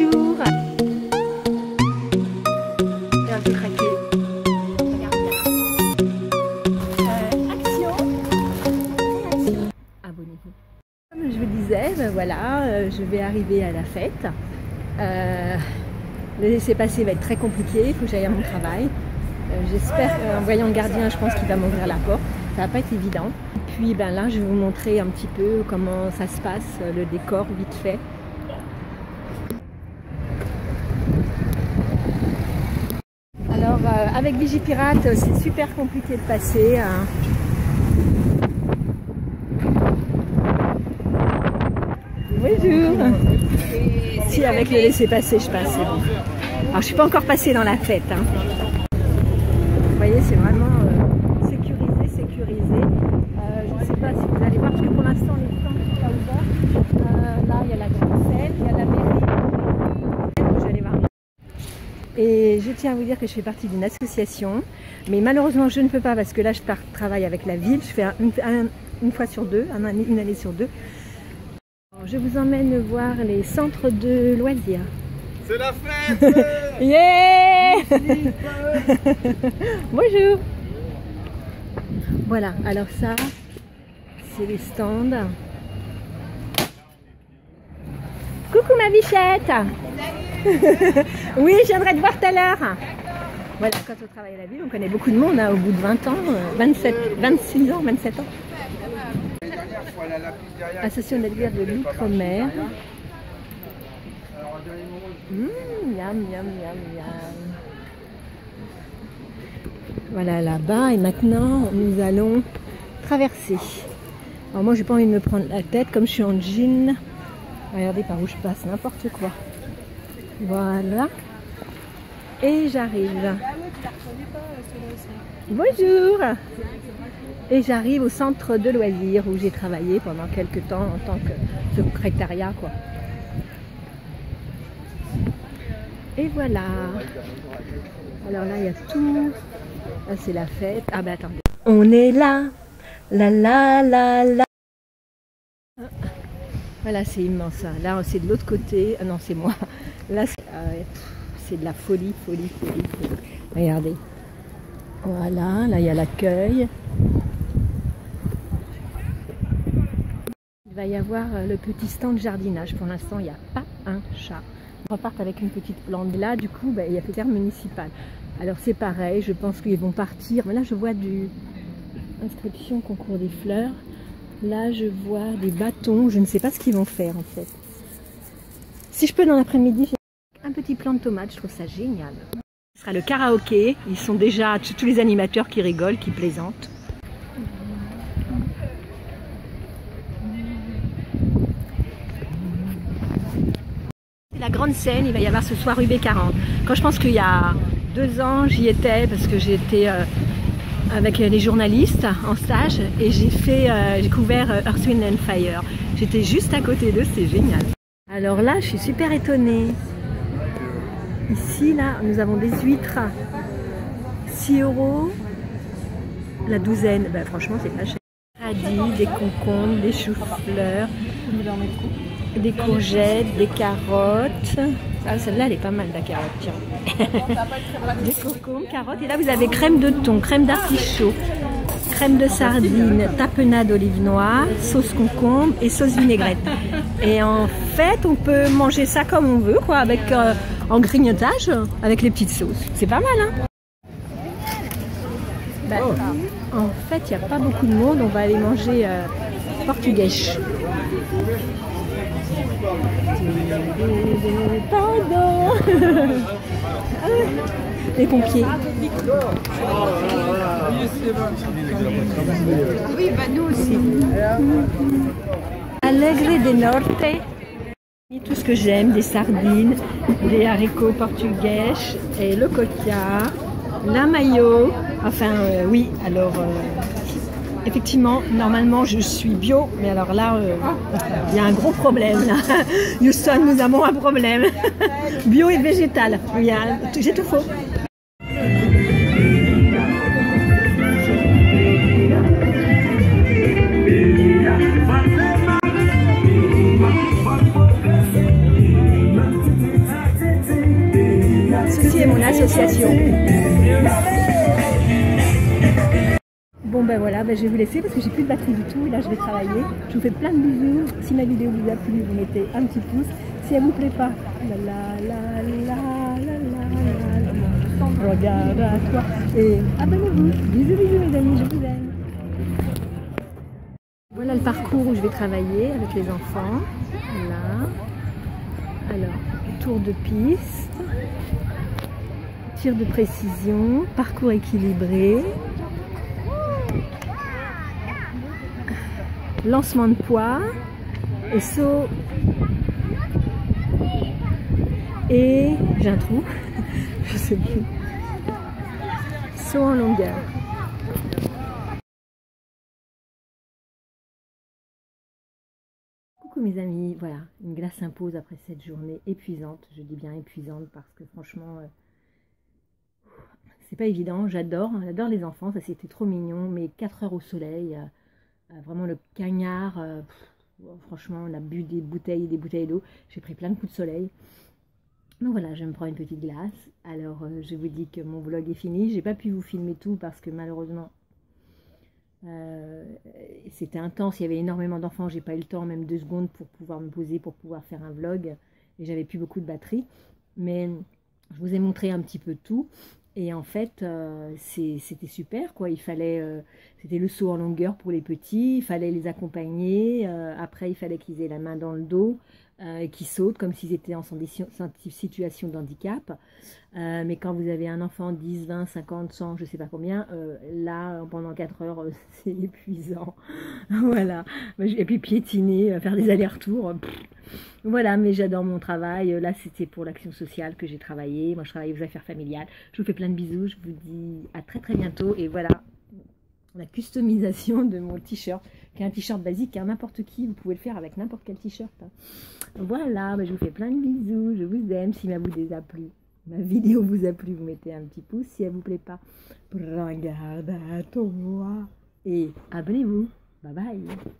Bonjour. J'ai un peu craqué. Regarde là. Action. Abonnez-vous. Comme je vous disais, ben voilà, je vais arriver à la fête. Le laisser-passer va être très compliqué, il faut que j'aille à mon travail. J'espère, en voyant le gardien, je pense qu'il va m'ouvrir la porte. Ça va pas être évident. Puis ben là, je vais vous montrer un petit peu comment ça se passe, le décor vite fait. Alors, avec Vigipirate, c'est super compliqué de passer. Bonjour. Si, avec le laisser-passer, je passe. Alors, je suis pas encore passée dans la fête. Hein. Vous voyez, c'est vraiment sécurisé. Je ne sais pas si vous allez voir, parce que pour l'instant, le temps n'est pas ouvert. Là, il y a la grande scène, il y a la mairie. Vous allez voir. Et je tiens à vous dire que je fais partie d'une association, mais malheureusement, je ne peux pas, parce que là, je travaille avec la ville. Je fais une année sur deux. Je vous emmène voir les centres de loisirs. C'est la fête. Yeah. Bonjour. Voilà, alors ça, c'est les stands. Coucou ma bichette. Salut. Oui, je viendrai te voir tout à l'heure. Voilà, quand on travaille à la ville, on connaît beaucoup de monde, hein, au bout de 20 ans, 27 ans. Association d'éleveurs de l'outre-mer. Miam, miam, miam, miam. Voilà là-bas, et maintenant nous allons traverser. Alors moi j'ai pas envie de me prendre la tête, comme je suis en jean. Regardez par où je passe, n'importe quoi. Voilà. Et j'arrive. Bonjour. Et j'arrive au centre de loisirs où j'ai travaillé pendant quelques temps en tant que secrétariat, quoi. Et voilà. Alors là, il y a tout. Là, c'est la fête. Ah ben attendez. On est là. La la la la. Voilà, c'est immense. Là, c'est de l'autre côté. Ah non, c'est moi. Là, c'est de la folie, folie, folie, folie. Regardez. Voilà, là, il y a l'accueil. Il va y avoir le petit stand de jardinage. Pour l'instant, il n'y a pas un chat. On repart avec une petite plante. Là, du coup, ben, il y a le terme municipal. Alors, c'est pareil, je pense qu'ils vont partir. Mais là, je vois du inscription concours des fleurs. Là, je vois des bâtons. Je ne sais pas ce qu'ils vont faire, en fait. Si je peux, dans l'après-midi, j'ai un petit plant de tomate. Je trouve ça génial. Ce sera le karaoké. Ils sont déjà tous les animateurs qui rigolent, qui plaisantent. La grande scène, il va y avoir ce soir UB40. Quand je pense qu'il y a 2 ans, j'y étais parce que j'étais avec les journalistes en stage et j'ai couvert Earth, Wind and Fire. J'étais juste à côté d'eux, c'est génial. Alors là, je suis super étonnée. Ici, là, nous avons des huîtres. 6 € la douzaine. Ben, franchement, c'est pas cher. Des concombres, des choux-fleurs, des courgettes, des carottes. Ah, celle-là, elle est pas mal, la carotte, tiens. Des concombres, carottes. Et là, vous avez crème de thon, crème d'artichaut, crème de sardine, tapenade olive noire, sauce concombre et sauce vinaigrette. Et en fait, on peut manger ça comme on veut, quoi, avec, en grignotage, avec les petites sauces. C'est pas mal, hein? Ben, en fait, il n'y a pas beaucoup de monde. On va aller manger portugais. Pardon. Les pompiers. Oui, bah nous aussi. Alegre de Norte. Tout ce que j'aime, des sardines, des haricots portugais et le coca. La maillot, enfin oui, alors effectivement, normalement je suis bio, mais alors là, il y a un gros problème là. Houston, nous avons un problème. Bio et végétal, j'ai tout faux. c'est mon association. Bon ben voilà, ben je vais vous laisser parce que j'ai plus de batterie du tout et là je vais travailler. Je vous fais plein de bisous. Si ma vidéo vous a plu, vous mettez un petit pouce. Si elle vous plaît pas, la la la la la la la, regarde à toi et abonnez-vous. Bisous bisous mes amis, je vous aime. Voilà le parcours où je vais travailler avec les enfants. Là. Alors, tour de piste, tir de précision, parcours équilibré, lancement de poids et saut. Et j'ai un trou, je sais plus. Saut en longueur. Mes amis, voilà, une glace s'impose après cette journée épuisante, je dis bien épuisante parce que franchement, c'est pas évident, j'adore les enfants, ça c'était trop mignon, mais 4 heures au soleil, vraiment le cagnard, franchement on a bu des bouteilles d'eau, j'ai pris plein de coups de soleil, donc voilà, je me prends une petite glace, alors je vous dis que mon vlog est fini, j'ai pas pu vous filmer tout parce que malheureusement, c'était intense, il y avait énormément d'enfants, j'ai pas eu le temps, même 2 secondes pour pouvoir me poser, pour pouvoir faire un vlog, et j'avais plus beaucoup de batterie, mais je vous ai montré un petit peu tout, et en fait c'était super quoi, il fallait, c'était le saut en longueur pour les petits, il fallait les accompagner, après il fallait qu'ils aient la main dans le dos, qui sautent comme s'ils étaient en situation de handicap, mais quand vous avez un enfant 10, 20, 50, 100, je sais pas combien, là pendant 4 heures c'est épuisant, voilà, et puis piétiner, faire des allers-retours, voilà, mais j'adore mon travail, là c'était pour l'action sociale que j'ai travaillé, moi je travaille aux affaires familiales, je vous fais plein de bisous, je vous dis à très très bientôt, et voilà, la customisation de mon t-shirt, qui est un t-shirt basique, hein, n'importe qui, vous pouvez le faire avec n'importe quel t-shirt. Voilà, bah je vous fais plein de bisous, je vous aime, si ma vidéo vous a plu, vous mettez un petit pouce, si elle vous plaît pas, prends garde à toi, et abonnez-vous, bye bye.